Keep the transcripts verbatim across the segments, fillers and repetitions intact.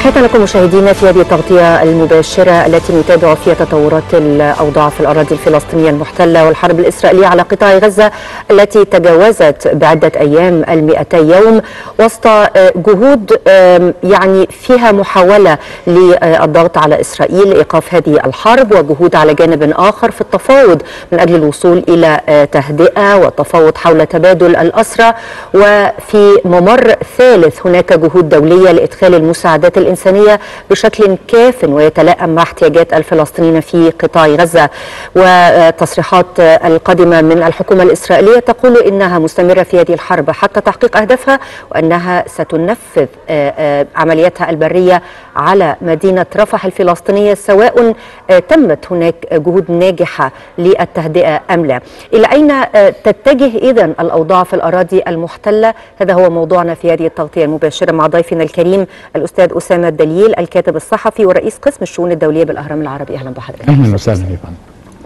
تحياتنا لكم مشاهدينا في هذه التغطية المباشرة التي نتابع فيها تطورات الأوضاع في الأراضي الفلسطينية المحتلة والحرب الإسرائيلية على قطاع غزة التي تجاوزت بعدة أيام المئتي يوم وسط جهود يعني فيها محاولة للضغط على إسرائيل لإيقاف هذه الحرب وجهود على جانب آخر في التفاوض من أجل الوصول إلى تهدئة والتفاوض حول تبادل الأسرى. وفي ممر ثالث هناك جهود دولية لإدخال المساعدات الإنسانية الإنسانية بشكل كاف ويتلائم مع احتياجات الفلسطينيين في قطاع غزة. والتصريحات القادمة من الحكومة الإسرائيلية تقول إنها مستمرة في هذه الحرب حتى تحقيق أهدافها وأنها ستنفذ عملياتها البرية على مدينة رفح الفلسطينية سواء تمت هناك جهود ناجحة للتهدئة أم لا. إلى أين تتجه إذن الأوضاع في الأراضي المحتلة؟ هذا هو موضوعنا في هذه التغطية المباشرة مع ضيفنا الكريم الأستاذ أسامة الدليل الكاتب الصحفي ورئيس قسم الشؤون الدولية بالأهرام العربي. أهلا بحضرتك. أهلا وسهلا.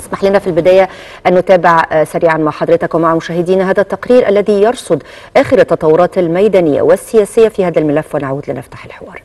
اسمح لنا في البداية أن نتابع سريعا مع حضرتك ومع مشاهدينا هذا التقرير الذي يرصد آخر التطورات الميدانية والسياسية في هذا الملف ونعود لنفتح الحوار.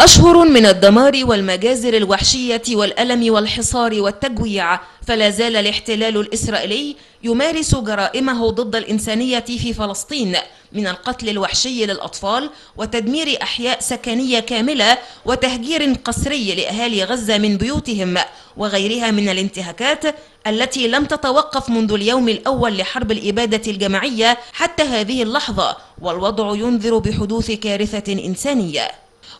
أشهر من الدمار والمجازر الوحشية والألم والحصار والتجويع، فلا زال الاحتلال الإسرائيلي يمارس جرائمه ضد الإنسانية في فلسطين، من القتل الوحشي للأطفال وتدمير أحياء سكنية كاملة وتهجير قسري لأهالي غزة من بيوتهم وغيرها من الانتهاكات التي لم تتوقف منذ اليوم الأول لحرب الإبادة الجماعية حتى هذه اللحظة، والوضع ينذر بحدوث كارثة إنسانية.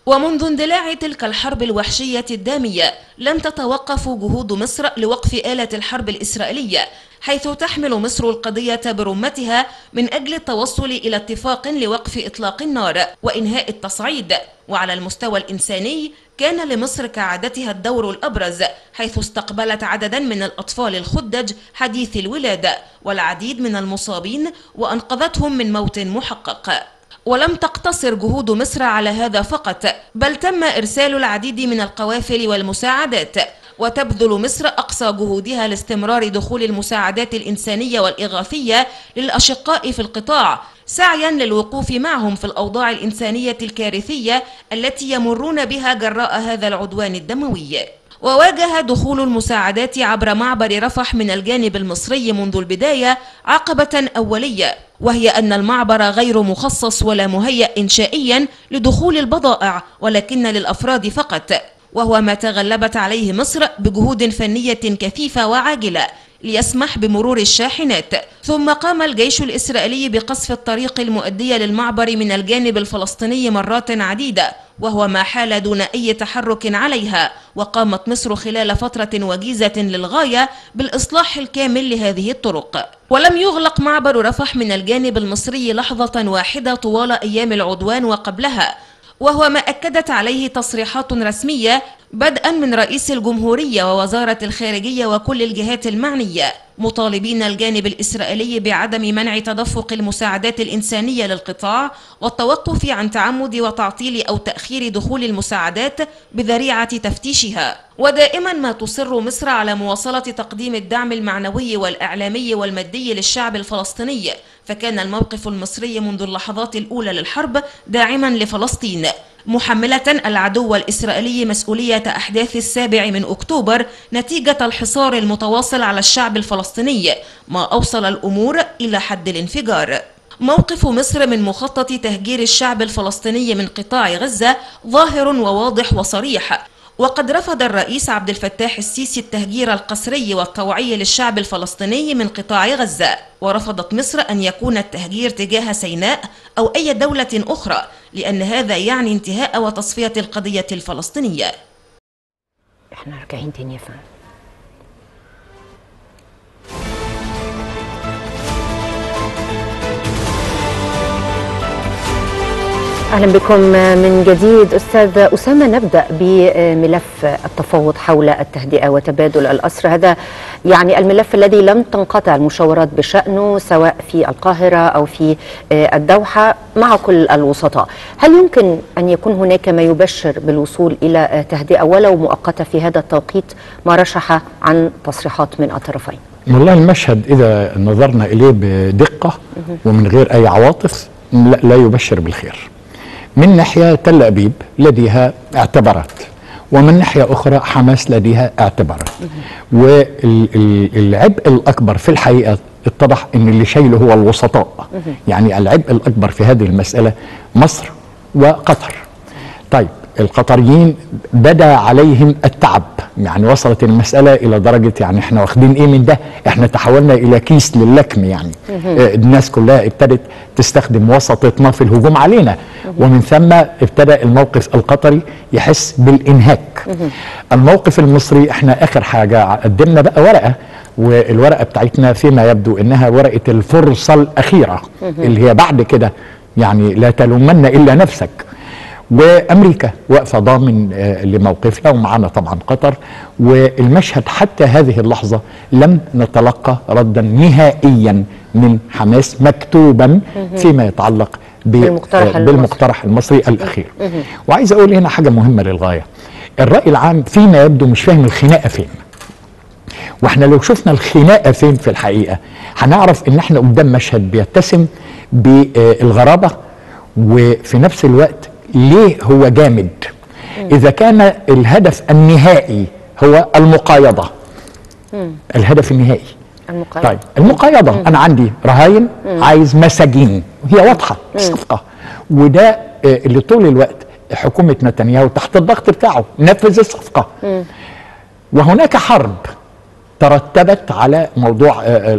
ومنذ اندلاع تلك الحرب الوحشية الدامية لم تتوقف جهود مصر لوقف آلة الحرب الإسرائيلية، حيث تحمل مصر القضية برمتها من أجل التوصل إلى اتفاق لوقف إطلاق النار وإنهاء التصعيد. وعلى المستوى الإنساني كان لمصر كعادتها الدور الأبرز، حيث استقبلت عددا من الأطفال الخدج حديث الولادة والعديد من المصابين وأنقذتهم من موت محقق. ولم تقتصر جهود مصر على هذا فقط، بل تم إرسال العديد من القوافل والمساعدات، وتبذل مصر أقصى جهودها لاستمرار دخول المساعدات الإنسانية والإغاثية للأشقاء في القطاع، سعيا للوقوف معهم في الأوضاع الإنسانية الكارثية التي يمرون بها جراء هذا العدوان الدموي. وواجه دخول المساعدات عبر معبر رفح من الجانب المصري منذ البداية عقبة أولية، وهي أن المعبر غير مخصص ولا مهيأ إنشائيا لدخول البضائع ولكن للأفراد فقط، وهو ما تغلبت عليه مصر بجهود فنية كثيفة وعاجلة ليسمح بمرور الشاحنات. ثم قام الجيش الإسرائيلي بقصف الطريق المؤدي للمعبر من الجانب الفلسطيني مرات عديدة، وهو ما حال دون أي تحرك عليها. وقامت مصر خلال فترة وجيزة للغاية بالإصلاح الكامل لهذه الطرق. ولم يغلق معبر رفح من الجانب المصري لحظة واحدة طوال أيام العدوان وقبلها، وهو ما أكدت عليه تصريحات رسمية بدءا من رئيس الجمهورية ووزارة الخارجية وكل الجهات المعنية، مطالبين الجانب الإسرائيلي بعدم منع تدفق المساعدات الإنسانية للقطاع والتوقف عن تعمد وتعطيل أو تأخير دخول المساعدات بذريعة تفتيشها. ودائما ما تصر مصر على مواصلة تقديم الدعم المعنوي والإعلامي والمادي للشعب الفلسطيني، فكان الموقف المصري منذ اللحظات الأولى للحرب داعما لفلسطين، محملة العدو الإسرائيلي مسؤولية أحداث السابع من أكتوبر نتيجة الحصار المتواصل على الشعب الفلسطيني، ما أوصل الأمور إلى حد الانفجار. موقف مصر من مخطط تهجير الشعب الفلسطيني من قطاع غزة ظاهر وواضح وصريح، وقد رفض الرئيس عبد الفتاح السيسي التهجير القسري والطوعي للشعب الفلسطيني من قطاع غزة، ورفضت مصر أن يكون التهجير تجاه سيناء أو أي دولة أخرى، لأن هذا يعني انتهاء وتصفية القضية الفلسطينية. احنا راجعين تاني يا فندم. أهلا بكم من جديد أستاذ أسامة. نبدأ بملف التفاوض حول التهدئة وتبادل الأسرى، هذا يعني الملف الذي لم تنقطع المشاورات بشأنه سواء في القاهرة أو في الدوحة مع كل الوسطاء. هل يمكن أن يكون هناك ما يبشر بالوصول إلى تهدئة ولو مؤقتة في هذا التوقيت؟ ما رشح عن تصريحات من الطرفين. والله المشهد إذا نظرنا إليه بدقة ومن غير أي عواطف لا يبشر بالخير. من ناحية تل أبيب لديها اعتبارات، ومن ناحية أخرى حماس لديها اعتبارات. والعبء الأكبر في الحقيقة اتضح أن اللي شايله هو الوسطاء، يعني العبء الأكبر في هذه المسألة مصر وقطر. طيب القطريين بدا عليهم التعب، يعني وصلت المسألة إلى درجة يعني احنا واخدين إيه من ده، احنا تحولنا إلى كيس للكم، يعني الناس كلها ابتدت تستخدم وسطتنا في الهجوم علينا، ومن ثم ابتدأ الموقف القطري يحس بالإنهاك. الموقف المصري احنا آخر حاجة قدمنا بقى ورقة، والورقة بتاعتنا فيما يبدو إنها ورقة الفرصة الأخيرة اللي هي بعد كده يعني لا تلومن إلا نفسك. وأمريكا واقفة ضامن لموقفها، ومعنا طبعا قطر. والمشهد حتى هذه اللحظة لم نتلقى ردا نهائيا من حماس مكتوبا فيما يتعلق بالمقترح, بالمقترح المصري, المصري الأخير. وعايز أقول هنا حاجة مهمة للغاية، الرأي العام فيما يبدو مش فاهم الخناقة فين، واحنا لو شفنا الخناقة فين في الحقيقة هنعرف ان احنا قدام مشهد بيتسم بالغرابة، وفي نفس الوقت ليه هو جامد. إذا كان الهدف النهائي هو المقايضة، الهدف النهائي المقايضة. طيب المقايضة، أنا عندي رهاين عايز مساجين، هي واضحة الصفقة، وده اللي طول الوقت حكومة نتنياهو تحت الضغط بتاعه نفذ الصفقة. وهناك حرب ترتبت على موضوع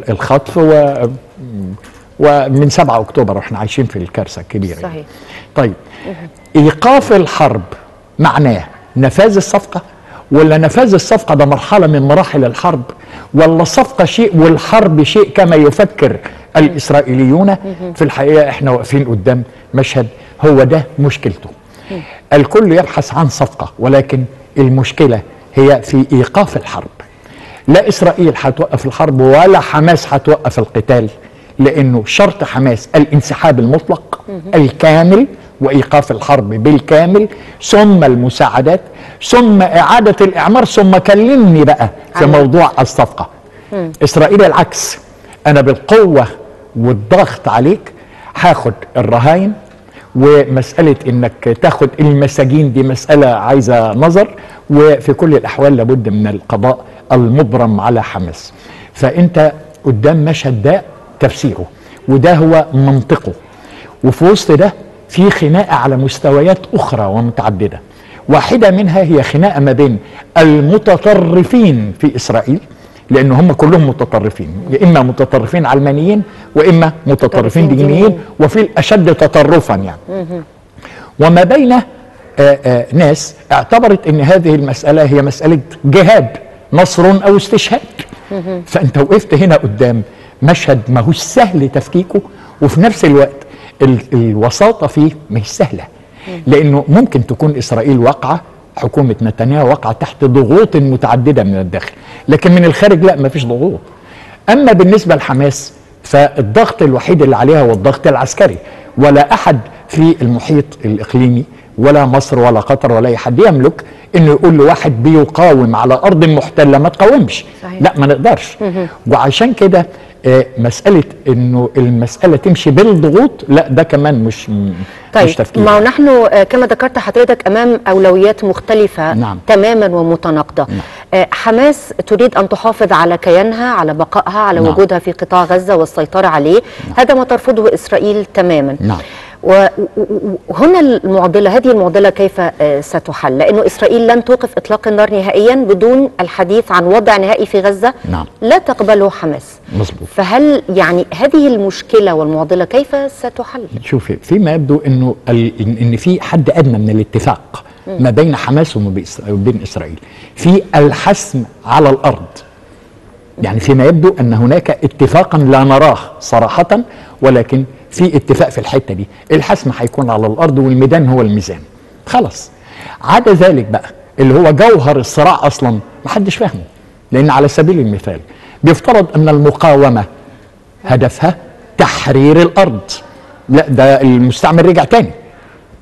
الخطف، و ومن سبعة أكتوبر واحنا عايشين في الكارثة الكبيرة. صحيح. طيب إيقاف الحرب معناه نفاذ الصفقة، ولا نفاذ الصفقة ده مرحلة من مراحل الحرب، ولا الصفقة شيء والحرب شيء كما يفكر الإسرائيليون؟ في الحقيقة احنا واقفين قدام مشهد هو ده مشكلته. الكل يبحث عن صفقة، ولكن المشكلة هي في إيقاف الحرب. لا إسرائيل هتوقف الحرب ولا حماس هتوقف القتال، لأنه شرط حماس الانسحاب المطلق الكامل وإيقاف الحرب بالكامل، ثم المساعدات، ثم إعادة الإعمار، ثم كلمني بقى في موضوع الصفقة. إسرائيل العكس، أنا بالقوة والضغط عليك هاخد الرهاين، ومسألة إنك تاخد المساجين دي مسألة عايزة نظر، وفي كل الأحوال لابد من القضاء المبرم على حماس. فأنت قدام مشهد ده تفسيره، وده هو منطقه، وفي وسط ده في خناقة على مستويات أخرى ومتعددة. واحدة منها هي خناقة ما بين المتطرفين في إسرائيل، لأن هم كلهم متطرفين، يا إما متطرفين علمانيين وإما متطرفين دينيين، وفي الأشد تطرفا يعني. وما بين آآ آآ ناس اعتبرت أن هذه المسألة هي مسألة جهاد، نصر أو استشهاد. فأنت وقفت هنا قدام مشهد ما هوش سهل تفكيكه، وفي نفس الوقت الوساطة فيه مش سهلة، لأنه ممكن تكون إسرائيل واقعة، حكومة نتنياهو واقعة تحت ضغوط متعددة من الداخل، لكن من الخارج لا، ما فيش ضغوط. أما بالنسبة لحماس فالضغط الوحيد اللي عليها هو الضغط العسكري، ولا أحد في المحيط الإقليمي ولا مصر ولا قطر ولا أي حد يملك إنه يقول لواحد بيقاوم على أرض محتلة ما تقاومش. صحيح. لا ما نقدرش. وعشان كده مسألة إنه المسألة تمشي بالضغوط، لا ده كمان مش طيب مش تفكير. ما نحن كما ذكرت حضرتك أمام أولويات مختلفة. نعم. تماما ومتناقضة. نعم. حماس تريد أن تحافظ على كيانها، على بقائها، على نعم. وجودها في قطاع غزة والسيطرة عليه. نعم. هذا ما ترفضه إسرائيل تماما. نعم. وهنا المعضلة، هذه المعضلة كيف ستحل؟ لأنه إسرائيل لن توقف إطلاق النار نهائيا بدون الحديث عن وضع نهائي في غزة. نعم. لا تقبله حماس. مظبوط. فهل يعني هذه المشكلة والمعضلة كيف ستحل؟ شوفي، فيما يبدو إنه إن في حد أدنى من الاتفاق ما بين حماس وبين إسرائيل في الحسم على الأرض، يعني فيما يبدو أن هناك اتفاقا لا نراه صراحة، ولكن في اتفاق في الحته دي، الحسم هيكون على الارض والميدان هو الميزان. خلاص. عدا ذلك بقى اللي هو جوهر الصراع اصلا محدش فاهمه، لان على سبيل المثال بيفترض ان المقاومه هدفها تحرير الارض. لا ده المستعمر رجع تاني،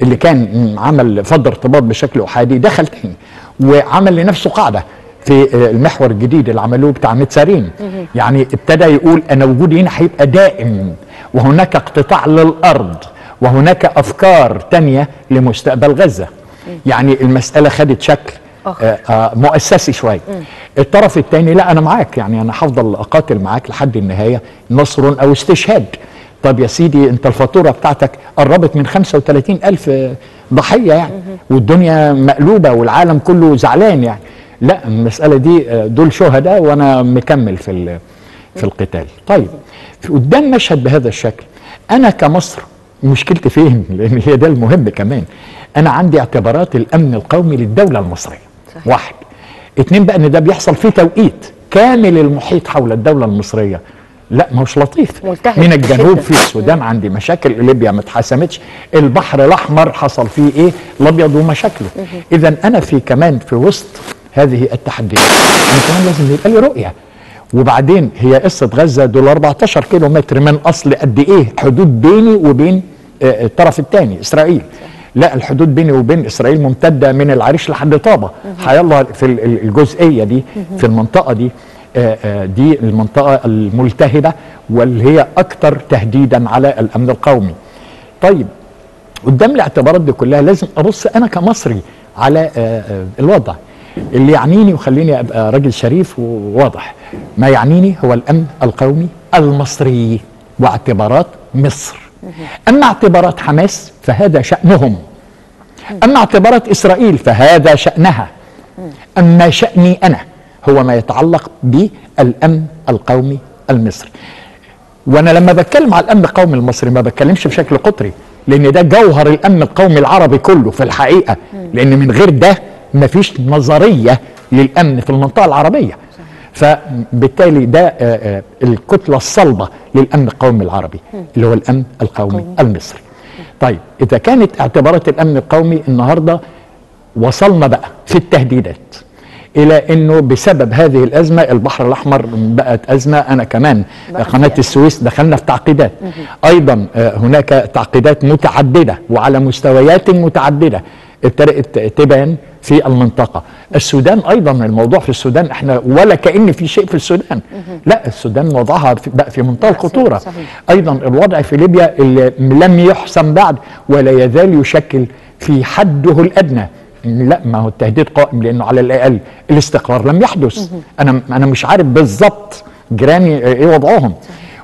اللي كان عمل فض ارتباط بشكل احادي دخل تاني وعمل لنفسه قاعده في المحور الجديد اللي عملوه بتاع متسارين، يعني ابتدى يقول انا وجودي هنا هيبقى دائم، وهناك اقتطاع للأرض وهناك أفكار تانية لمستقبل غزة. يعني المسألة خدت شكل مؤسسي شوية. الطرف الثاني لا، أنا معاك، يعني أنا هفضل أقاتل معاك لحد النهاية، نصر أو استشهاد. طب يا سيدي أنت الفاتورة بتاعتك قربت من خمسة وثلاثين ألف ضحية يعني، والدنيا مقلوبة والعالم كله زعلان يعني. لا، المسألة دي دول شهداء وأنا مكمل في في القتال. طيب قدام مشهد بهذا الشكل، أنا كمصر مشكلتي فين؟ لأن هي ده المهم كمان. أنا عندي اعتبارات الأمن القومي للدولة المصرية. صحيح. واحد. اتنين بقى، إن ده بيحصل في توقيت كامل المحيط حول الدولة المصرية لا ما هوش لطيف، من الجنوب في السودان عندي مشاكل، ليبيا ما اتحسمتش، البحر الأحمر حصل فيه إيه؟ الأبيض ومشاكله. إذا أنا في كمان في وسط هذه التحديات أنا كمان لازم يبقى لي رؤية. وبعدين هي قصة غزة دول أربعتاشر كيلو متر من أصل قد إيه حدود بيني وبين الطرف الثاني إسرائيل. لا، الحدود بيني وبين إسرائيل ممتدة من العريش لحد طابة. حيالله في الجزئية دي، في المنطقة دي، دي المنطقة الملتهبة واللي هي أكثر تهديدا على الأمن القومي. طيب قدام الاعتبارات دي كلها لازم أبص أنا كمصري على الوضع اللي يعنيني وخليني أبقى راجل شريف وواضح. ما يعنيني هو الأمن القومي المصري واعتبارات مصر. أما اعتبارات حماس فهذا شأنهم، أما اعتبارات إسرائيل فهذا شأنها، أما شأني أنا هو ما يتعلق بالأمن القومي المصري. وأنا لما بتكلم على الأمن القومي المصري ما بتكلمش بشكل قطري، لأن ده جوهر الأمن القومي العربي كله في الحقيقة، لأن من غير ده مفيش نظرية للأمن في المنطقة العربية. فبالتالي ده الكتلة الصلبة للأمن القومي العربي اللي هو الأمن القومي المصري. طيب إذا كانت اعتبارات الأمن القومي النهاردة وصلنا بقى في التهديدات إلى أنه بسبب هذه الأزمة البحر الأحمر بقت أزمة، أنا كمان قناة السويس دخلنا في تعقيدات، أيضا هناك تعقيدات متعددة وعلى مستويات متعددة ابتدأت تبان في المنطقة. السودان أيضا، الموضوع في السودان احنا ولا كأن في شيء في السودان، لا السودان وضعها بقى في منتهى الخطورة. أيضا الوضع في ليبيا اللي لم يحسم بعد ولا يزال يشكل في حده الأدنى. لا، ما هو التهديد قائم، لأنه على الأقل الاستقرار لم يحدث. أنا أنا مش عارف بالظبط جيراني إيه وضعهم،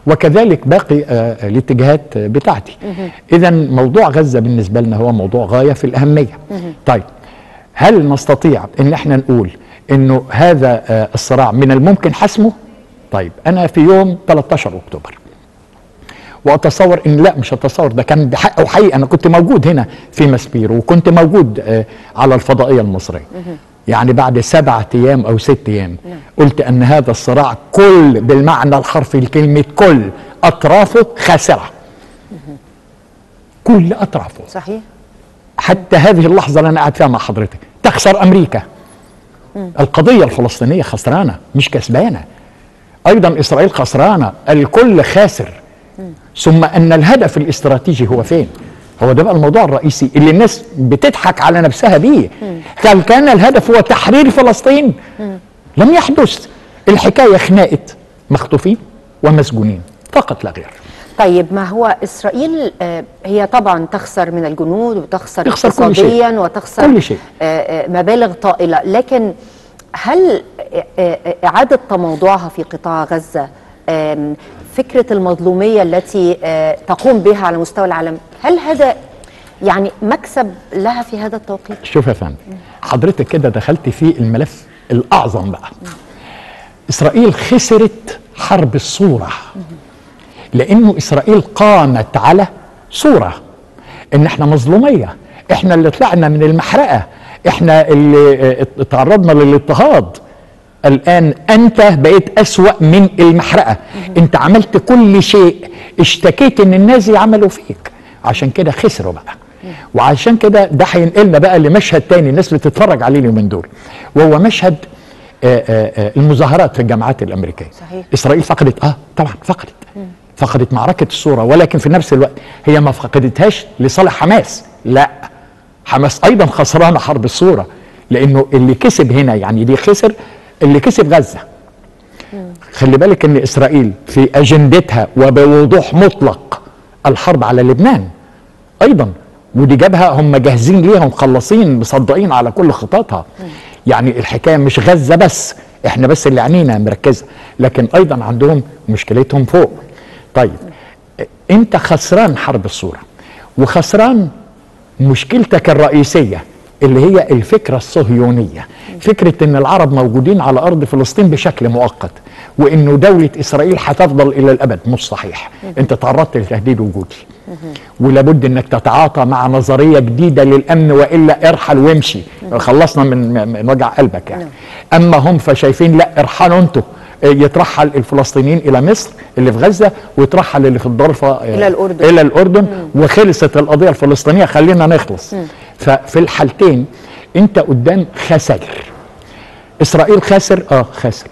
وكذلك باقي آه الاتجاهات بتاعتي. إذا موضوع غزة بالنسبة لنا هو موضوع غاية في الأهمية. طيب هل نستطيع إن احنا نقول إنه هذا آه الصراع من الممكن حسمه؟ طيب أنا في يوم ثلاثة عشر أكتوبر وأتصور إن لا، مش أتصور، ده كان بحق وحقيقة أنا كنت موجود هنا في ماسبيرو وكنت موجود آه على الفضائية المصرية. يعني بعد سبعة أيام أو ست أيام قلت أن هذا الصراع كل بالمعنى الحرفي لكلمة كل أطرافه خاسرة. كل أطرافه. صحيح. حتى هذه اللحظة اللي أنا قاعد فيها مع حضرتك تخسر أمريكا. القضية الفلسطينية خسرانة مش كسبانة. أيضا إسرائيل خسرانة، الكل خاسر. ثم أن الهدف الاستراتيجي هو فين؟ هو ده بقى الموضوع الرئيسي اللي الناس بتضحك على نفسها بيه. هل كان الهدف هو تحرير فلسطين؟ مم. لم يحدث. الحكاية خناقة مخطوفين ومسجونين فقط لا غير. طيب ما هو إسرائيل آه هي طبعا تخسر من الجنود وتخسر اقتصاديا وتخسر كل شيء. آه مبالغ طائلة، لكن هل آه إعادة تموضعها في قطاع غزة، آه فكرة المظلومية التي تقوم بها على مستوى العالم، هل هذا يعني مكسب لها في هذا التوقيت؟ شوف يا فندم، حضرتك كده دخلت في الملف الأعظم بقى. إسرائيل خسرت حرب الصورة، لأنه إسرائيل قامت على صورة إن إحنا مظلومية، إحنا اللي طلعنا من المحرقة، إحنا اللي تعرضنا للاضطهاد، الآن أنت بقيت أسوأ من المحرقة، أنت عملت كل شيء، اشتكيت إن النازي عملوا فيك، عشان كده خسروا بقى. وعشان كده ده هينقلنا بقى لمشهد تاني الناس بتتفرج عليه اليومين دول، وهو مشهد آآ آآ المظاهرات في الجامعات الأمريكية. صحيح. إسرائيل فقدت، آه طبعا فقدت، فقدت معركة الصورة، ولكن في نفس الوقت هي ما فقدتهاش لصالح حماس، لا حماس أيضا خسرانة حرب الصورة، لأنه اللي كسب هنا يعني دي خسر اللي كسب غزة. خلي بالك ان اسرائيل في اجندتها وبوضوح مطلق الحرب على لبنان، أيضا، ودي جبهة هم جاهزين ليها ومخلصين مصدقين على كل خططها. يعني الحكاية مش غزة بس، احنا بس اللي عينينا مركزة، لكن أيضا عندهم مشكلتهم فوق. طيب انت خسران حرب الصورة، وخسران مشكلتك الرئيسية اللي هي الفكرة الصهيونية، فكرة ان العرب موجودين على ارض فلسطين بشكل مؤقت، وانه دولة اسرائيل هتفضل الى الابد. مش صحيح، انت تعرضت لتهديد وجودي، ولابد انك تتعاطى مع نظرية جديدة للامن، والا ارحل وامشي، خلصنا من, من وجع قلبك يعني. اما هم فشايفين لا، ارحلوا انتوا، يترحل الفلسطينيين الى مصر اللي في غزه، ويترحل اللي في الضفه الى الاردن الى الاردن وخلصت القضيه الفلسطينيه، خلينا نخلص. مم. ففي الحالتين انت قدام خسر، اسرائيل خسر اه خسر.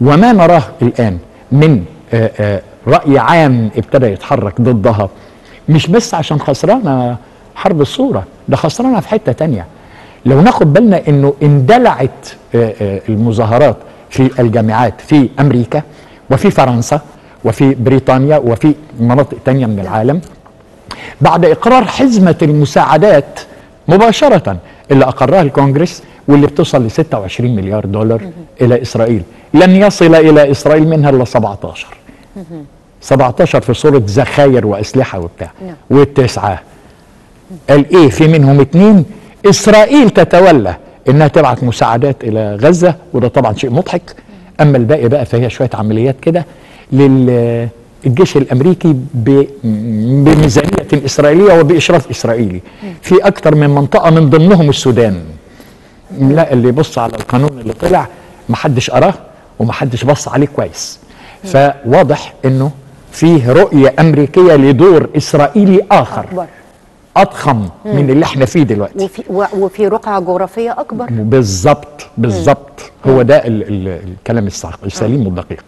وما نراه الان من آآ آآ راي عام ابتدى يتحرك ضدها، مش بس عشان خسرانه حرب الصوره، ده خسرانه في حته تانيه. لو ناخد بالنا انه اندلعت آآ آآ المظاهرات في الجامعات في أمريكا وفي فرنسا وفي بريطانيا وفي مناطق تانية من العالم بعد إقرار حزمة المساعدات مباشرة اللي أقرها الكونجرس، واللي بتوصل ل ستة وعشرين مليار دولار إلى إسرائيل. لن يصل إلى إسرائيل منها إلا سبعتاشر، سبعتاشر في صورة ذخاير وأسلحة وبتاع، والتسعة قال إيه في منهم اتنين إسرائيل تتولى انها تبعت مساعدات الى غزه، وده طبعا شيء مضحك. اما الباقي بقى فهي شويه عمليات كده للجيش الامريكي بميزانيه اسرائيليه وباشراف اسرائيلي في اكثر من منطقه، من ضمنهم السودان. لا، اللي يبص على القانون اللي طلع محدش قراه ومحدش بص عليه كويس، فواضح انه فيه رؤيه امريكيه لدور اسرائيلي اخر أكبر. أضخم مم. من اللي احنا فيه دلوقتي، وفي, وفي رقعة جغرافية أكبر. بالظبط بالظبط، هو ده ال ال الكلام السليم والدقيق.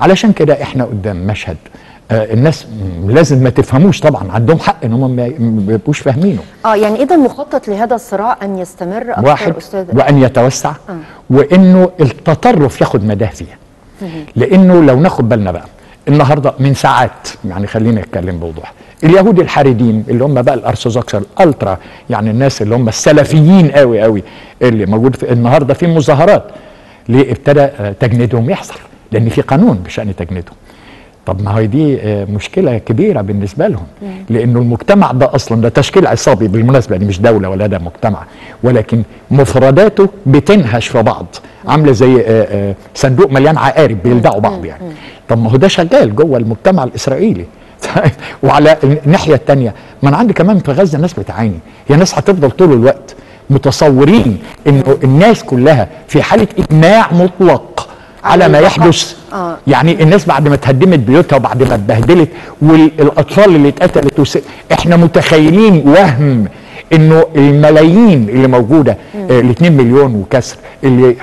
علشان كده احنا قدام مشهد آه الناس لازم ما تفهموش، طبعا عندهم حق ان هم ما يبقوش فاهمينه. اه يعني اذا مخطط لهذا الصراع ان يستمر أكثر واحد أستاذ، وان يتوسع آه. وانه التطرف ياخد مداه فيها، لانه لو ناخد بالنا بقى النهارده من ساعات، يعني خلينا نتكلم بوضوح، اليهود الحاردين اللي هم بقى الارثوذكس الالترا، يعني الناس اللي هم السلفيين قوي قوي اللي موجود في النهارده في مظاهرات، ليه ابتدى تجنيدهم يحصل؟ لان في قانون بشان تجنيدهم. طب ما هي دي مشكله كبيره بالنسبه لهم، لانه المجتمع ده اصلا ده تشكيل عصابي بالمناسبه، دي مش دوله ولا ده مجتمع، ولكن مفرداته بتنهش في بعض، عامله زي صندوق مليان عقارب بيلدعوا بعض يعني. طب ما هو ده شغال جوه المجتمع الاسرائيلي. وعلى الناحيه الثانيه ما انا عندي كمان في غزه ناس بتعاني، هي ناس هتفضل طول الوقت متصورين انه الناس كلها في حاله اجماع مطلق على ما يحدث. يعني الناس بعد ما تهدمت بيوتها وبعد ما اتبهدلت والاطفال اللي اتقتلت وس... احنا متخيلين وهم انه الملايين اللي موجوده الاثنين مليون وكسر اللي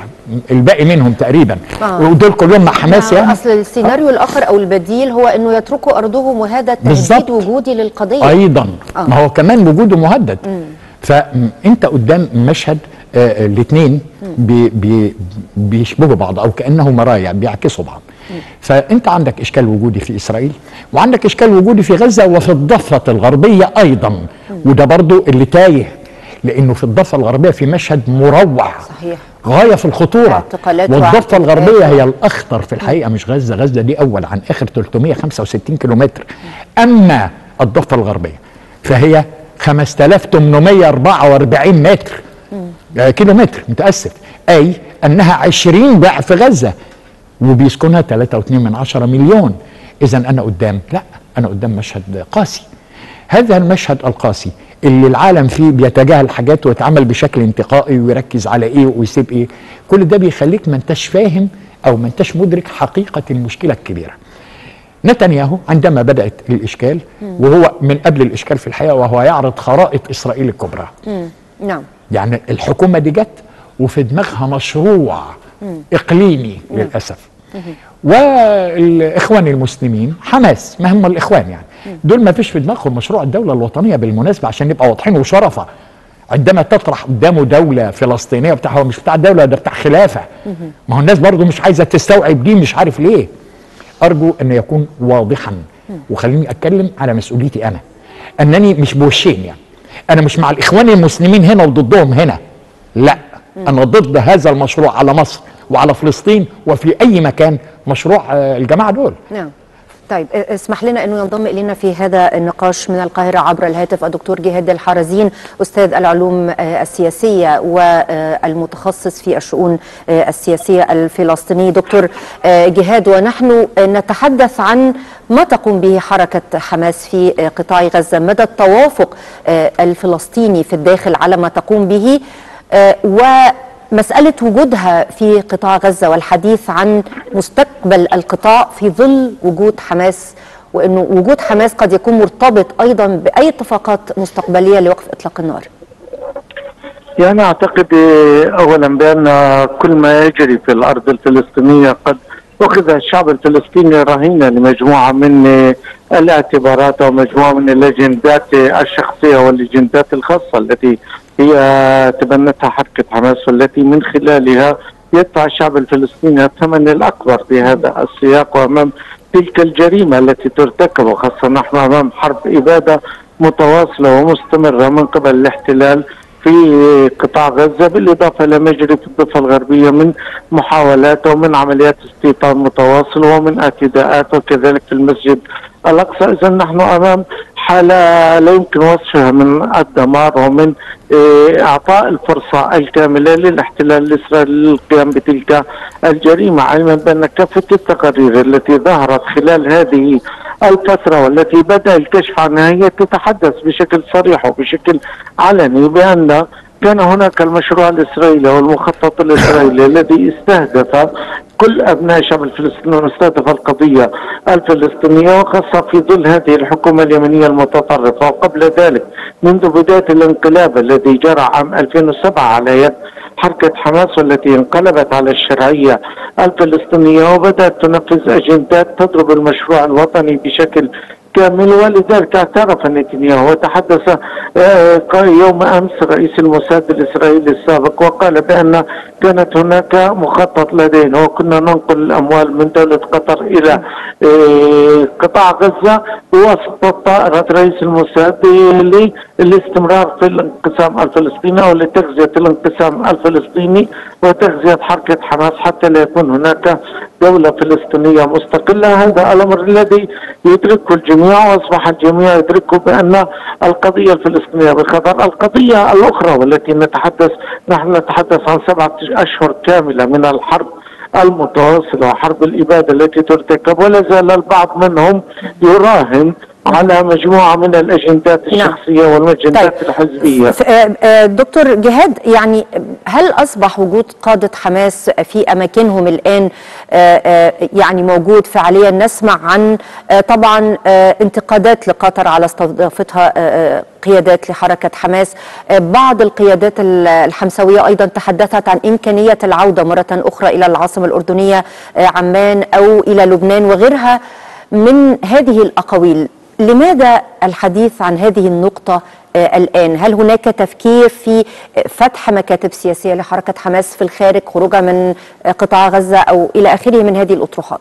الباقي منهم تقريبا آه. ودول كلهم مع حماس آه. يعني اصل السيناريو آه. الاخر او البديل هو انه يتركوا ارضهم، وهذا تهديد وجودي للقضيه ايضا آه. ما هو كمان وجوده مهدد. مم. فانت قدام مشهد آه الاثنين بي بي بيشبهوا بعض او كانهم مرايا بيعكسوا بعض. مم. فانت عندك اشكال وجودي في اسرائيل، وعندك اشكال وجودي في غزه وفي الضفه الغربيه ايضا. مم. وده برضو اللي تايه، لانه في الضفه الغربيه في مشهد مروع صحيح غايه في الخطوره، والضفه الغربيه هي الاخطر في الحقيقه. مم. مش غزه، غزه دي اول عن اخر ثلاثمية وخمسة وستين كيلومتر. مم. اما الضفه الغربيه فهي خمسة آلاف وثمانمية وأربعة وأربعين متر آه كيلومتر متاسف، اي انها عشرين ضعف غزه، وبيسكنها ثلاثة واتنين من عشرة مليون. اذا انا قدام لا انا قدام مشهد قاسي. هذا المشهد القاسي اللي العالم فيه بيتجاهل حاجات ويتعامل بشكل انتقائي ويركز على ايه ويسيب ايه، كل ده بيخليك ما انتش فاهم او ما انتش مدرك حقيقه المشكله الكبيره. نتنياهو عندما بدات الاشكال، وهو من قبل الاشكال في الحقيقه، وهو يعرض خرائط اسرائيل الكبرى. نعم. يعني الحكومه دي جت وفي دماغها مشروع اقليمي للاسف. والاخوان المسلمين حماس، ما هم الاخوان يعني دول ما فيش في دماغهم مشروع الدوله الوطنيه بالمناسبه، عشان نبقى واضحين وشرفه. عندما تطرح قدامه دوله فلسطينيه بتاع، هو مش بتاع دوله، ده بتاع خلافه. ما هو الناس برضه مش عايزه تستوعب دي، مش عارف ليه. ارجو ان يكون واضحا، وخليني اتكلم على مسؤوليتي انا. أنني مش بوشين، يعني أنا مش مع الإخوان المسلمين هنا وضدهم هنا، لا أنا ضد هذا المشروع على مصر وعلى فلسطين وفي أي مكان مشروع الجماعة دول. نعم. طيب اسمح لنا انه ينضم الينا في هذا النقاش من القاهره عبر الهاتف الدكتور جهاد الحرازين، استاذ العلوم السياسيه والمتخصص في الشؤون السياسيه الفلسطيني. دكتور جهاد، ونحن نتحدث عن ما تقوم به حركه حماس في قطاع غزه، مدى التوافق الفلسطيني في الداخل على ما تقوم به، و مسألة وجودها في قطاع غزة والحديث عن مستقبل القطاع في ظل وجود حماس، وأنه وجود حماس قد يكون مرتبط أيضا بأي اتفاقات مستقبلية لوقف إطلاق النار. يعني أعتقد أولا بأن كل ما يجري في الأرض الفلسطينية قد أخذ الشعب الفلسطيني رهينة لمجموعة من الاعتبارات ومجموعة من الأجندات الشخصية والأجندات الخاصة التي هي تبنتها حركة حماس، والتي من خلالها يدفع الشعب الفلسطيني الثمن الأكبر في هذا السياق وأمام تلك الجريمة التي ترتكب، وخاصة نحن أمام حرب إبادة متواصلة ومستمرة من قبل الاحتلال في قطاع غزة، بالإضافة إلى ما يجري في الضفة الغربية من محاولات ومن عمليات استيطان متواصلة ومن اعتداءات، وكذلك في المسجد الأقصى. إذا نحن أمام حالة لا يمكن وصفها من الدمار ومن إعطاء الفرصة الكاملة للاحتلال الإسرائيلي للقيام بتلك الجريمة، علما بأن كافة التقارير التي ظهرت خلال هذه الفترة والتي بدأ الكشف عنها هي تتحدث بشكل صريح وبشكل علني بأن كان هناك المشروع الإسرائيلي والمخطط الإسرائيلي الذي استهدف كل أبناء الشعب الفلسطيني واستهدف القضية الفلسطينية، وخاصة في ظل هذه الحكومة اليمنية المتطرفة. وقبل ذلك منذ بداية الانقلاب الذي جرى عام ألفين وسبعة على يد حركة حماس، والتي انقلبت على الشرعية الفلسطينية وبدأت تنفذ أجندات تضرب المشروع الوطني بشكل كامل، ولذلك اعترف نتنياهو وتحدث يوم امس رئيس الموساد الاسرائيلي السابق وقال بان كانت هناك مخطط لدينا وكنا ننقل الاموال من دوله قطر الى قطاع غزه بواسطه طائره رئيس الموساد للاستمرار في الانقسام الفلسطيني ولتغذيه الانقسام الفلسطيني وتغذيه حركه حماس حتى لا يكون هناك دوله فلسطينيه مستقله. هذا الامر الذي يدركه الجميع، واصبح الجميع يدركوا بان القضيه الفلسطينيه بخطر. القضيه الاخرى والتي نتحدث نحن نتحدث عن سبعه اشهر كامله من الحرب المتواصله وحرب الاباده التي ترتكب، ولا زال البعض منهم يراهن على مجموعه من الاجندات الشخصيه والمجندات طيب. الحزبيه. دكتور جهاد، يعني هل اصبح وجود قاده حماس في اماكنهم الان يعني موجود فعليا؟ نسمع عن طبعا انتقادات لقطر على استضافتها قيادات لحركه حماس، بعض القيادات الحمسويه ايضا تحدثت عن امكانيه العوده مره اخرى الى العاصمه الاردنيه عمان او الى لبنان وغيرها من هذه الاقاويل. لماذا الحديث عن هذه النقطة آه الآن؟ هل هناك تفكير في فتح مكاتب سياسية لحركة حماس في الخارج، خروجها من قطاع غزة أو إلى آخره من هذه الأطروحات؟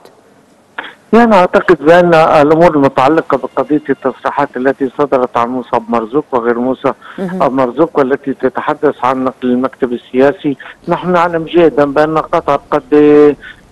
يعني أعتقد بأن الأمور المتعلقة بقضية التصريحات التي صدرت عن موسى مرزوق وغير موسى مرزوق والتي تتحدث عن نقل المكتب السياسي، نحن نعلم جيدا بأن قطر قد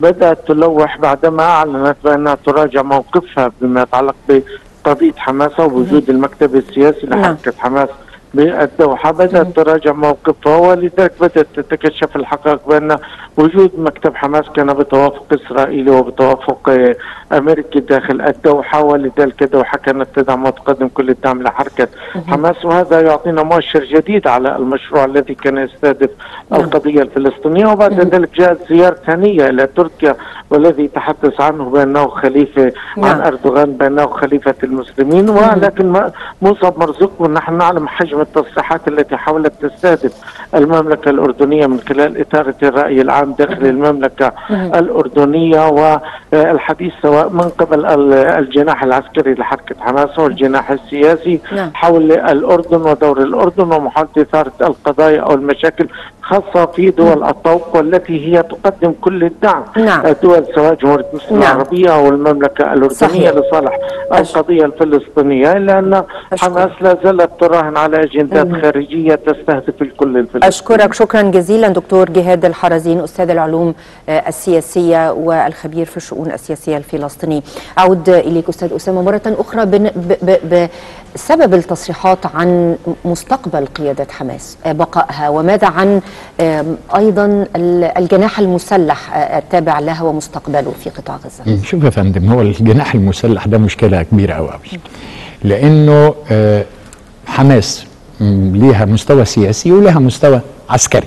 بدأت تلوح بعدما أعلنت بأنها تراجع موقفها بما يتعلق ب قضية حماس ووجود المكتب السياسي لحركة حماس بالدوحة. بدأت تراجع موقفها، ولذلك بدأت تتكشف الحقائق بأن وجود مكتب حماس كان بتوافق إسرائيلي وبتوافق أمريكي داخل الدوحة، ولذلك الدوحة كانت تدعم وتقدم كل الدعم لحركة حماس، وهذا يعطينا مؤشر جديد على المشروع الذي كان يستهدف القضية الفلسطينية. وبعد ذلك جاءت زيارة هنية إلى تركيا، والذي تحدث عنه بأنه خليفة عن أردوغان بأنه خليفة المسلمين، ولكن موسى مرزوق ونحن نعلم حجم التصريحات التي حاولت تستهدف المملكة الأردنية من خلال إثارة الرأي العام داخل المملكة الأردنية والحديث سواء من قبل الجناح العسكري لحركة حماس والجناح السياسي حول الأردن ودور الأردن ومحاولة إثارة القضايا أو المشاكل خاصة في دول الطوق والتي هي تقدم كل الدعم. الدول استقلال سواء جمهورية مصر العربية أو المملكة الأردنية لصالح القضية الفلسطينية، إلا أن حماس لا زالت تراهن على أجندات خارجية تستهدف الكل الفلسطيني. أشكرك شكرا جزيلا دكتور جهاد الحرازين أستاذ العلوم السياسية والخبير في الشؤون السياسية الفلسطينية. أعود إليك أستاذ أسامة مرة أخرى بسبب التصريحات عن مستقبل قيادة حماس بقائها، وماذا عن أيضا الجناح المسلح التابع لها ومستقبله في قطاع غزة؟ شوف يا فندم، هو الجناح المسلح ده مشكلة كبيرة أوي أوي، لأنه حماس ليها مستوى سياسي ولها مستوى عسكري.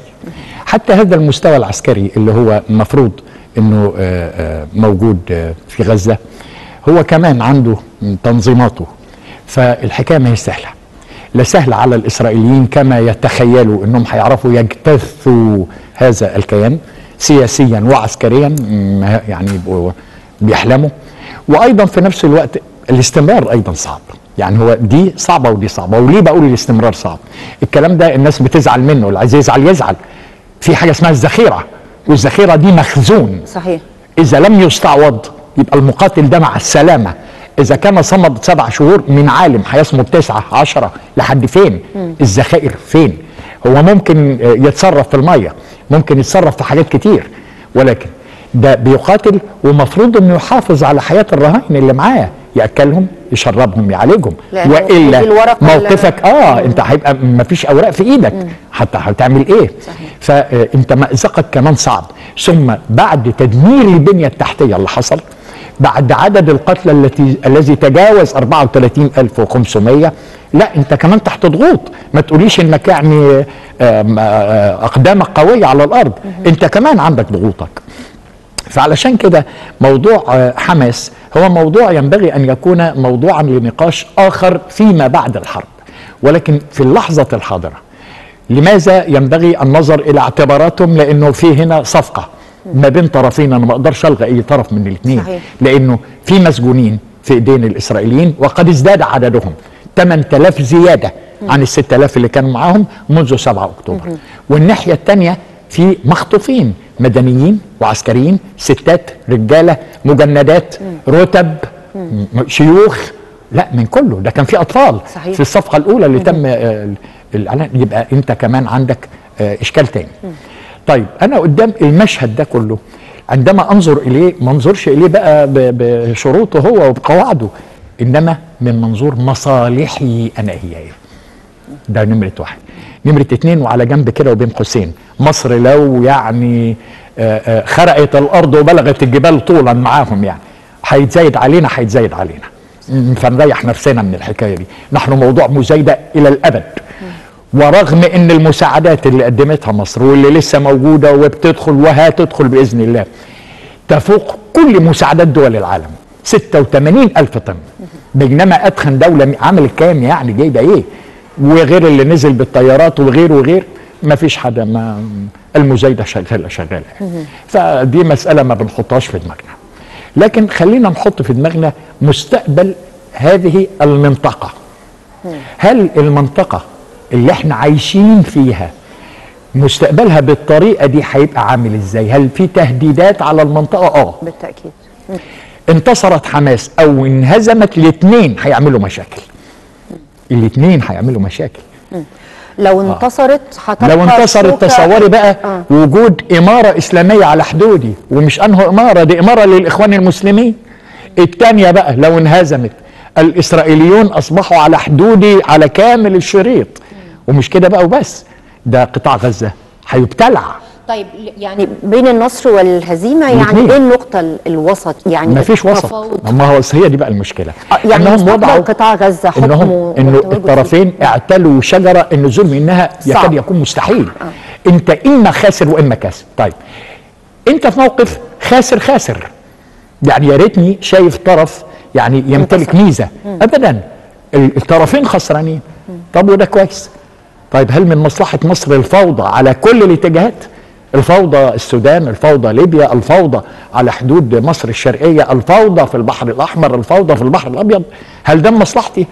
حتى هذا المستوى العسكري اللي هو مفروض أنه موجود في غزة هو كمان عنده تنظيماته، فالحكاية ما هي سهلة، لا سهلة على الإسرائيليين كما يتخيلوا أنهم هيعرفوا يجتثوا هذا الكيان سياسيا وعسكريا، يعني بيحلموا. وأيضا في نفس الوقت الاستمرار أيضا صعب، يعني هو دي صعبة ودي صعبة. وليه بقول الاستمرار صعب؟ الكلام ده الناس بتزعل منه، اللي عايز يزعل يزعل. في حاجة اسمها الذخيرة، والذخيرة دي مخزون. صحيح. إذا لم يستعوض يبقى المقاتل ده مع السلامة. إذا كان صمد سبع شهور من عالم هيصمد تسعة عشرة، لحد فين؟ الذخائر فين؟ هو ممكن يتصرف في المية، ممكن يتصرف في حاجات كتير، ولكن ده بيقاتل ومفروض انه يحافظ على حياة الرهائن اللي معاه، يأكلهم يشربهم يعالجهم، وإلا موقفك اه مم. انت هيبقى مفيش أوراق في ايدك، مم. حتى هتعمل ايه؟ صحيح. فانت مأزقك كمان صعب، ثم بعد تدمير البنية التحتية اللي حصل، بعد عدد القتلى التي الذي تجاوز أربعة وثلاثين ألف وخمسمائة، لا انت كمان تحت ضغوط، ما تقوليش انك يعني اقدامك قويه على الارض، انت كمان عندك ضغوطك. فعلشان كده موضوع حماس هو موضوع ينبغي ان يكون موضوعا لنقاش اخر فيما بعد الحرب، ولكن في اللحظه الحاضره لماذا ينبغي النظر الى اعتباراتهم؟ لانه في هنا صفقه ما بين طرفين، انا ما اقدرش الغي اي طرف من الاثنين، لانه في مسجونين في ايدين الاسرائيليين وقد ازداد عددهم ثمانية آلاف زياده عن ال ستة آلاف اللي كانوا معاهم منذ سبعة أكتوبر، والناحيه الثانيه في مخطوفين مدنيين وعسكريين، ستات رجاله مجندات رتب شيوخ، لا من كله، ده كان في اطفال في الصفقه الاولى اللي تم الاعلان، يبقى انت كمان عندك اشكال ثاني. طيب انا قدام المشهد ده كله عندما انظر اليه ما انظرش اليه بقى بشروطه هو وبقواعده، انما من منظور مصالحي انا هي ايه؟ ده نمره واحد. نمره اتنين، وعلى جنب كده وبين قوسين، مصر لو يعني خرقت الارض وبلغت الجبال طولا معاهم، يعني هيتزايد علينا هيتزايد علينا، فنريح نفسنا من الحكايه دي، نحن موضوع مزايده الى الابد. ورغم ان المساعدات اللي قدمتها مصر واللي لسه موجوده وبتدخل وهتدخل باذن الله تفوق كل مساعدات دول العالم، ستة وثمانين ألف طن، بينما ادخن دوله عملت كام يعني جايبه ايه؟ وغير اللي نزل بالطيارات وغير وغير، ما فيش حدا، ما المزايده شغاله شغاله يعني. فدي مساله ما بنحطهاش في دماغنا، لكن خلينا نحط في دماغنا مستقبل هذه المنطقه. هل المنطقه اللي احنا عايشين فيها مستقبلها بالطريقه دي هيبقى عامل ازاي؟ هل في تهديدات على المنطقه؟ اه بالتاكيد. انتصرت حماس او انهزمت، الاثنين هيعملوا مشاكل، الاثنين هيعملوا مشاكل. لو انتصرت هتبقى، لو انتصرت تصوري بقى آه. وجود اماره اسلاميه على حدودي، ومش انه اماره، دي اماره للاخوان المسلمين. الثانيه بقى لو انهزمت، الاسرائيليون اصبحوا على حدودي على كامل الشريط، ومش كده بقى وبس، ده قطاع غزة هيبتلع. طيب يعني بين النصر والهزيمة يعني ايه النقطة الوسط؟ يعني مفيش وسط، ما هو هي دي بقى المشكلة، يعني انهم وضعوا قطاع غزة حكمه انه الطرفين فيه. اعتلوا شجرة النزول منها يكاد يكون مستحيل، آه. انت اما خاسر واما كاسب. طيب انت في موقف خاسر خاسر، يعني يا ريتني شايف طرف يعني يمتلك ميزة، ابدا الطرفين خسرانين. طب وده كويس؟ طيب هل من مصلحة مصر الفوضى على كل الاتجاهات؟ الفوضى السودان، الفوضى ليبيا، الفوضى على حدود مصر الشرقية، الفوضى في البحر الأحمر، الفوضى في البحر الأبيض، هل ده مصلحتي؟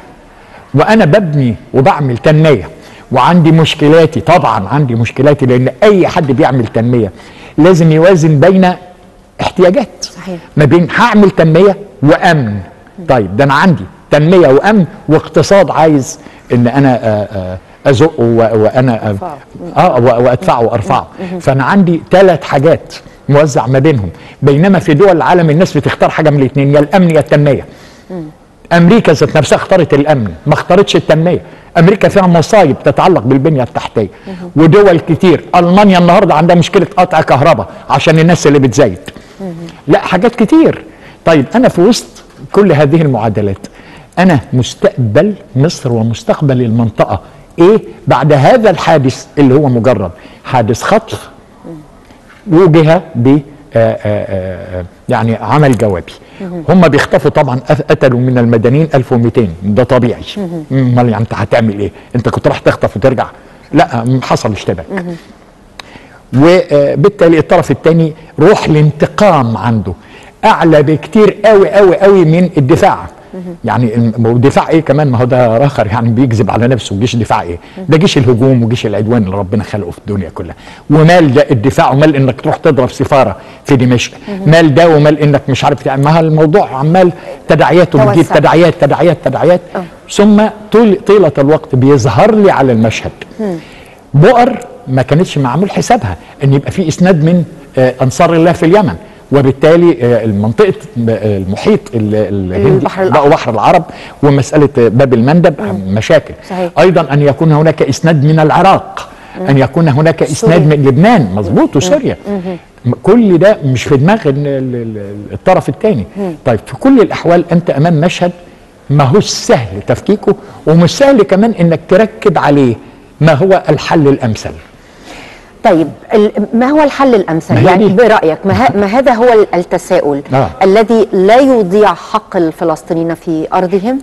وأنا ببني وبعمل تنمية وعندي مشكلاتي، طبعا عندي مشكلاتي، لأن أي حد بيعمل تنمية لازم يوازن بين احتياجات صحيح. ما بين هعمل تنمية وأمن. طيب ده أنا عندي تنمية وأمن واقتصاد عايز إن أنا أزقه وأنا آه وأدفعه وأرفعه، فأنا عندي ثلاث حاجات موزع ما بينهم. بينما في دول العالم الناس بتختار حاجة من الاثنين، يا الأمن يا التنمية. أمريكا ذات نفسها اختارت الأمن، ما اختارتش التنمية. أمريكا فيها مصايب تتعلق بالبنية التحتية، ودول كتير. ألمانيا النهاردة عندها مشكلة قطع كهرباء عشان الناس اللي بتزايد. لا حاجات كتير. طيب أنا في وسط كل هذه المعادلات، أنا مستقبل مصر ومستقبل المنطقة إيه بعد هذا الحادث اللي هو مجرد حادث خطف وجهة ب يعني عمل جوابي. هم بيخطفوا طبعا، قتلوا من المدنيين ألف ومئتين، ده طبيعي. امال يعني انت هتعمل ايه؟ انت كنت راح تخطف وترجع؟ لا، حصل اشتباك. وبالتالي الطرف الثاني روح الانتقام عنده اعلى بكتير قوي قوي قوي من الدفاع. يعني دفاع ايه كمان؟ ما هو ده اخر يعني بيكذب على نفسه. جيش دفاع ايه؟ ده جيش الهجوم وجيش العدوان اللي ربنا خلقه في الدنيا كلها. ومال ده الدفاع، ومال انك تروح تضرب سفاره في دمشق، مال ده ومال انك مش عارف تعمل. ما هو الموضوع عمال تداعيات وبتجيب تداعيات تداعيات تداعيات. ثم طول طيله الوقت بيظهر لي على المشهد بؤر ما كانتش معمول حسابها ان يبقى في اسناد من انصار الله في اليمن، وبالتالي المنطقه المحيط الهندي بقوا بحر العرب، ومساله باب المندب مشاكل. صحيح. ايضا ان يكون هناك اسناد من العراق، ان يكون هناك اسناد من لبنان، مظبوط، وسوريا. كل ده مش في دماغ الطرف الثاني. طيب في كل الاحوال انت امام مشهد ما هوش سهل تفكيكه، ومش سهل كمان انك تركب عليه ما هو الحل الامثل. طيب ما هو الحل الأمثل يعني برأيك؟ ما, ما هذا هو التساؤل آه. الذي لا يضيع حق الفلسطينيين في أرضهم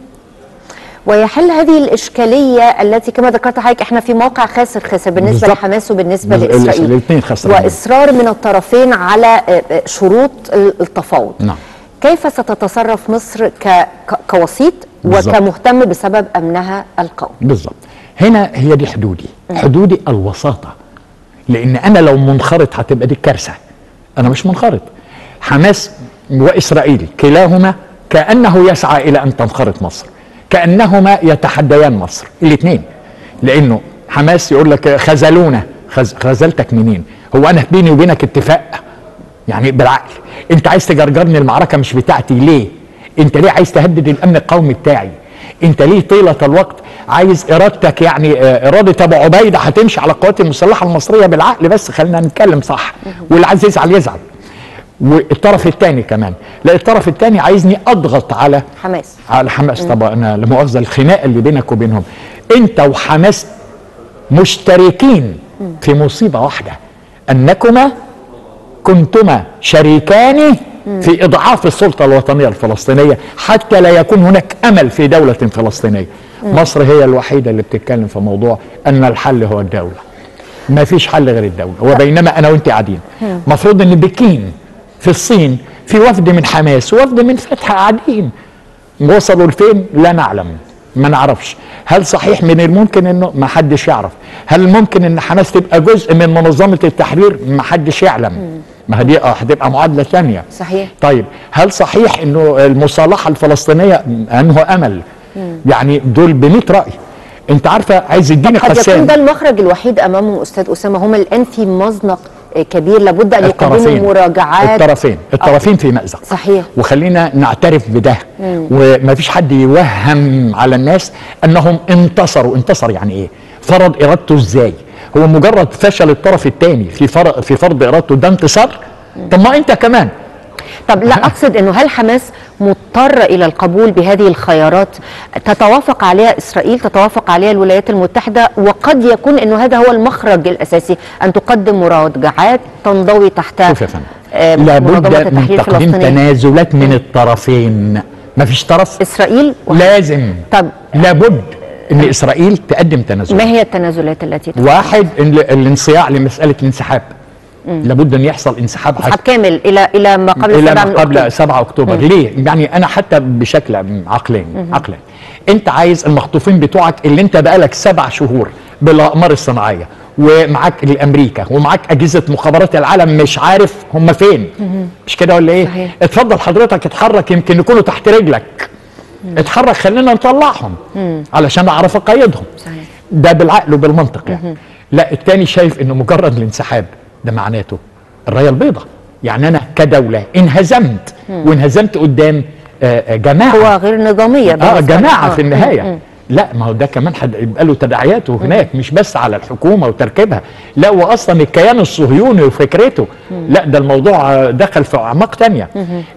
ويحل هذه الإشكالية التي كما ذكرت حضرتك احنا في موقع خاسر خاسر بالنسبة لحماس وبالنسبة لإسرائيل، وإصرار من الطرفين على شروط التفاوض. نعم. كيف ستتصرف مصر ك... كوسيط وكمهتم بسبب أمنها القومي؟ بالظبط، هنا هي دي حدودي حدودي الوساطة، لأن أنا لو منخرط هتبقى دي كارثة. أنا مش منخرط. حماس وإسرائيل كلاهما كأنه يسعى إلى أن تنخرط مصر، كأنهما يتحديان مصر الاثنين. لأنه حماس يقول لك خذلونا، خذلتك منين؟ هو أنا بيني وبينك اتفاق؟ يعني بالعقل أنت عايز تجرجرني المعركة مش بتاعتي ليه؟ أنت ليه عايز تهدد الأمن القومي بتاعي؟ أنت ليه طيلة الوقت عايز إرادتك يعني إرادة أبو عبيدة هتمشي على القوات المسلحة المصرية بالعقل؟ بس خلينا نتكلم صح، واللي عايز يزعل يزعل. والطرف الثاني كمان، لا الطرف الثاني عايزني أضغط على حماس على حماس طبعا أنا لا مؤاخذة، الخناقة اللي بينك وبينهم، أنت وحماس مشتركين في مصيبة واحدة، أنكما كنتما شريكان في إضعاف السلطة الوطنية الفلسطينية حتى لا يكون هناك أمل في دولة فلسطينية. مصر هي الوحيدة اللي بتتكلم في موضوع أن الحل هو الدولة، ما فيش حل غير الدولة. وبينما أنا وأنت قاعدين، مفروض أن بكين في الصين في وفد من حماس ووفد من فتح قاعدين، وصلوا لفين لا نعلم، ما نعرفش. هل صحيح من الممكن أنه ما حدش يعرف؟ هل ممكن أن حماس تبقى جزء من منظمة التحرير؟ ما حدش يعلم، ما هي هتبقى معادلة ثانية. صحيح. طيب هل صحيح أنه المصالحة الفلسطينية أنه أمل؟ يعني دول بمية رأي. انت عارفه عايز الدين قد يكون ده المخرج الوحيد امامه استاذ اسامه. هم الان في مزنق كبير، لابد ان يقدموا مراجعات. الطرفين الطرفين أوه. في مأزق. صحيح. وخلينا نعترف بده، ومفيش حد يوهم على الناس انهم انتصروا. انتصر يعني ايه؟ فرض ارادته ازاي؟ هو مجرد فشل الطرف الثاني في فرض في فرض ارادته ده انتصار؟ طب ما انت كمان. طب لا أقصد أنه هل حماس مضطرة إلى القبول بهذه الخيارات تتوافق عليها إسرائيل، تتوافق عليها الولايات المتحدة، وقد يكون أنه هذا هو المخرج الأساسي، أن تقدم مراجعات تنضوي تحتها آه لابد من تقديم تنازلات من الطرفين. مفيش طرف إسرائيل لازم. طب لابد أن إسرائيل تقدم تنازلات. ما هي التنازلات التي تقدم؟ واحد، الانصياع لمسألة الانسحاب. لابد ان يحصل انسحاب حق كامل الى الى ما قبل الى ما قبل سبعة أكتوبر. ليه؟ يعني انا حتى بشكل عقلاني عقلاني انت عايز المخطوفين بتوعك اللي انت بقالك سبع شهور بالاقمار الصناعيه ومعاك الامريكا ومعاك اجهزه مخابرات العالم مش عارف هم فين، مش كده ولا ايه؟ صحيح. اتفضل حضرتك اتحرك، يمكن يكونوا تحت رجلك. مم. اتحرك، خلينا نطلعهم مم. علشان اعرف اقيدهم. صحيح. ده بالعقل وبالمنطق يعني. مم. لا، التاني شايف انه مجرد الانسحاب ده معناته الرايه البيضاء، يعني انا كدوله انهزمت مم. وانهزمت قدام جماعه هو غير نظاميه اه جماعه في النهايه. مم. مم. لا، ما هو ده كمان هيبقى له تداعياته هناك، مش بس على الحكومه وتركيبها، لا واصلا الكيان الصهيوني وفكرته. مم. لا، ده الموضوع دخل في اعماق ثانيه.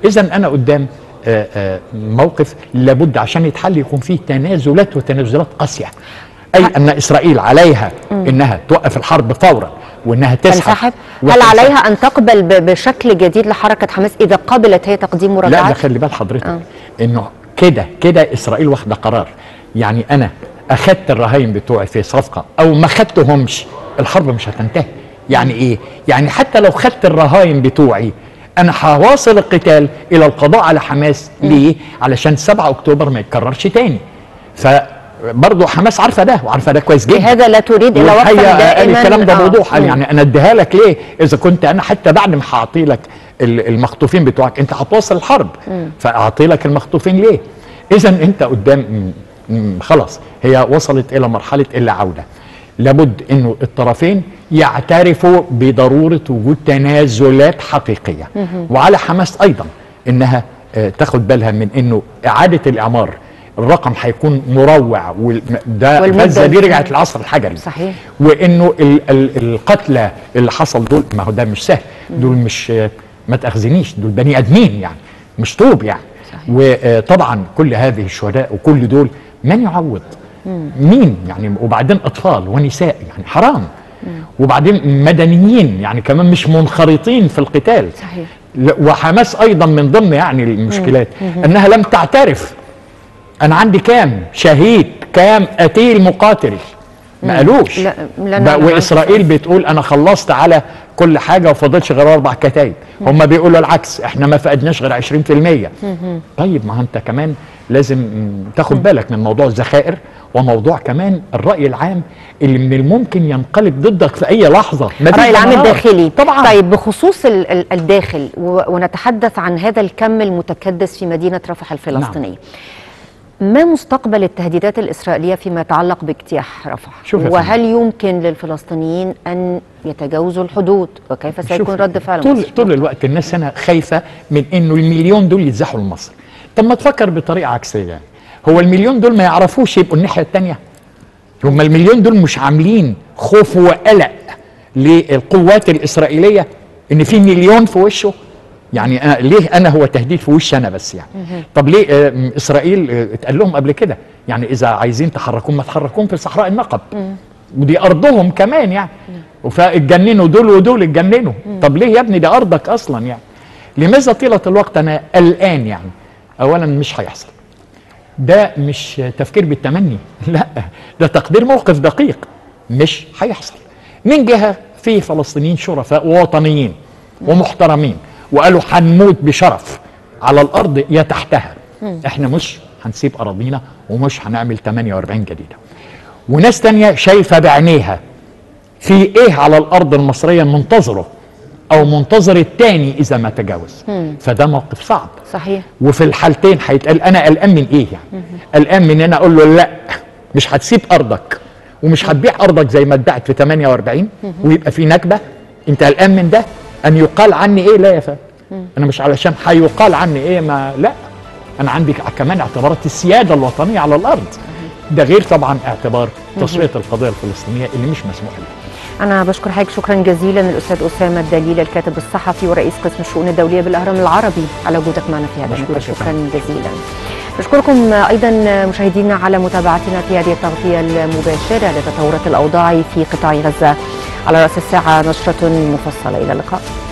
اذا انا قدام آآ آآ موقف لابد عشان يتحل يكون فيه تنازلات وتنازلات قاسيه، اي ان اسرائيل عليها مم. انها توقف الحرب فورا وانها تسحب. هل عليها ان تقبل بشكل جديد لحركه حماس اذا قبلت هي تقديم مراجعات؟ لا، ده خلي بال حضرتك آه. انه كده كده اسرائيل واخده قرار، يعني انا اخدت الرهاين بتوعي في صفقه او ما خدتهمش الحرب مش هتنتهي. يعني ايه؟ يعني حتى لو خدت الرهاين بتوعي انا هواصل القتال الى القضاء على حماس. ليه؟ علشان سبعة أكتوبر ما يتكررش تاني. فبرضه حماس عارفه ده وعارفه ده كويس جدا، لهذا لا تريد الى وقت دائما. الكلام ده بوضوح، يعني انا اديها لك ليه؟ اذا كنت انا حتى بعد ما هعطي لك المخطوفين بتوعك انت هتواصل الحرب، فاعطي لك المخطوفين ليه؟ اذا انت قدام خلاص هي وصلت الى مرحله الا عوده، لابد انه الطرفين يعترفوا بضروره وجود تنازلات حقيقيه. وعلى حماس ايضا انها تاخد بالها من انه اعاده الاعمار الرقم هيكون مروع، وده غزه دي رجعت العصر الحجري. صحيح. وانه القتلى اللي حصل دول ما هو ده مش سهل، دول مش ما تاخذنيش، دول بني ادمين يعني مش طوب يعني. صحيح. وطبعا كل هذه الشهداء وكل دول من يعوض؟ مين يعني؟ وبعدين اطفال ونساء يعني حرام، وبعدين مدنيين يعني كمان مش منخرطين في القتال. صحيح. وحماس ايضا من ضمن يعني المشكلات انها لم تعترف انا عندي كام شهيد، كام قتيل مقاتل، ما قالوش. لا لا لا، واسرائيل بتقول انا خلصت على كل حاجه وفضلش غير اربع كتايب، هم بيقولوا العكس، احنا ما فقدناش غير عشرين في المية. طيب ما انت كمان لازم تاخد بالك من موضوع الذخائر وموضوع كمان الرأي العام اللي من الممكن ينقلب ضدك في أي لحظة. الرأي العام الداخلي طبعا. طيب بخصوص الداخل ونتحدث عن هذا الكم المتكدس في مدينة رفح الفلسطينية. نعم. ما مستقبل التهديدات الإسرائيلية فيما يتعلق باجتياح رفح؟ وهل يمكن للفلسطينيين أن يتجاوزوا الحدود؟ وكيف سيكون رد فعل مصر؟ طول الوقت الناس هنا خايفة من إنه المليون دول يتزحوا لمصر. طب ما تفكر بطريقة عكسية، هو المليون دول ما يعرفوش يبقوا الناحية التانية؟ هم المليون دول مش عاملين خوف وقلق للقوات الإسرائيلية إن في مليون في وشه؟ يعني أنا ليه أنا هو تهديد في وشي أنا بس يعني؟ طب ليه آه إسرائيل آه اتقال لهم قبل كده يعني إذا عايزين تحركون ما تحركون في صحراء النقب، ودي أرضهم كمان يعني، فاتجننوا دول ودول اتجننوا. طب ليه يا ابني؟ ده أرضك أصلا يعني. لماذا طيلة الوقت أنا قلقان يعني؟ أولا مش هيحصل، ده مش تفكير بالتمني، لا ده تقدير موقف دقيق، مش هيحصل. من جهة في فلسطينيين شرفاء ووطنيين ومحترمين وقالوا هنموت بشرف على الأرض يا تحتها، احنا مش هنسيب أراضينا ومش هنعمل ثمانية وأربعين جديدة. وناس تانية شايفة بعينيها في ايه على الأرض المصرية منتظره أو منتظر التاني إذا ما تجاوز. مم. فده موقف صعب. صحيح. وفي الحالتين هيتقال أنا قلقان من إيه يعني؟ قلقان من أنا أقول له لا مش هتسيب أرضك ومش هتبيع أرضك زي ما ادعت في ثمانية وأربعين ويبقى في نكبة، أنت قلقان من ده؟ أن يقال عني إيه؟ لا يا فندم، أنا مش علشان هيقال عني إيه ما لا، أنا عندي كمان اعتبارات السيادة الوطنية على الأرض. مم. ده غير طبعا اعتبار تسوية القضية الفلسطينية اللي مش مسموح لها. أنا بشكر حضرتك شكرا جزيلا الأستاذ أسامة الدليل، الكاتب الصحفي ورئيس قسم الشؤون الدولية بالأهرام العربي، على وجودك معنا في هذا النقاش، شكرا جزيلا. نشكركم أيضا مشاهدينا على متابعتنا في هذه التغطية المباشرة لتطورات الأوضاع في قطاع غزة. على رأس الساعة نشرة مفصلة، إلى اللقاء.